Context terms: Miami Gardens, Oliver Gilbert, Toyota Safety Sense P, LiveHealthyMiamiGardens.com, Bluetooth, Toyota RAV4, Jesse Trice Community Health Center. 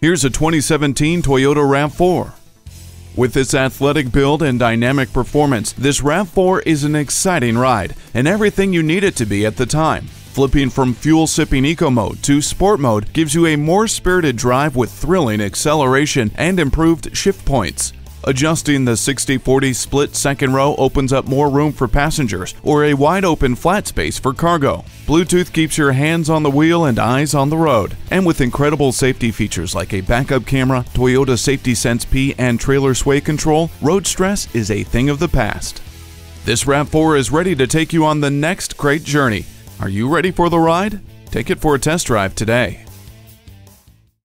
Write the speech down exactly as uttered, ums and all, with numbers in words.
Here's a twenty seventeen Toyota RAV four. With its athletic build and dynamic performance, this RAV four is an exciting ride and everything you need it to be at the time. Flipping from fuel-sipping eco mode to sport mode gives you a more spirited drive with thrilling acceleration and improved shift points. Adjusting the sixty forty split second row opens up more room for passengers or a wide-open flat space for cargo. Bluetooth keeps your hands on the wheel and eyes on the road. And with incredible safety features like a backup camera, Toyota Safety Sense P, and trailer sway control, road stress is a thing of the past. This RAV four is ready to take you on the next great journey. Are you ready for the ride? Take it for a test drive today.